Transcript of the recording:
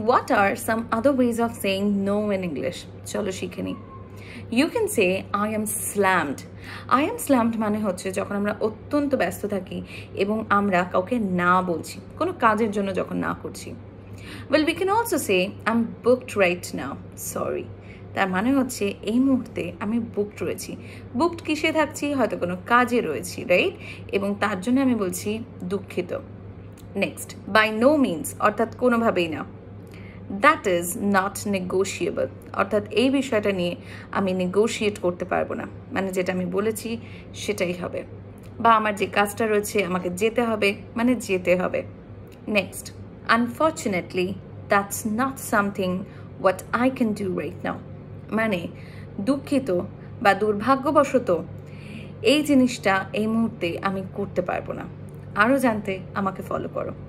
What are some other ways of saying no in English? Chalo shikheni. You can say, I am slammed. I am slammed মানে হচ্ছে যখন আমরা অত্যন্ত ব্যস্ত থাকি এবং আমরা কাউকে না বলছি, কোনো কাজের জন্য যখন না করছি। Well, we can also say, I'm booked right now. Sorry. তার মানে হচ্ছে এই মুহূর্তে আমি বুকড রয়েছি। বুকড কিসে থাকছি? হয়তো কোনো কাজে রয়েছি, রাইট? এবং তার জন্য আমি বলছি দুঃখিত। নেক্সট, বাই নো মিন্স অর্থাৎ কোনোভাবেই না। That is not negotiable. অর্থাৎ এই বিষয়টা নিয়ে আমি নেগোশিয়েট করতে পারবো না, মানে যেটা আমি বলেছি সেটাই হবে, বা আমার যে কাজটা রয়েছে আমাকে যেতে হবে, মানে যেতে হবে। Next, unfortunately that's not something what I can do right now, মানে দুঃখিত বা দুর্ভাগ্যবশত এই জিনিসটা এই মুহূর্তে আমি করতে পারবো না। আরও জানতে আমাকে ফলো করো।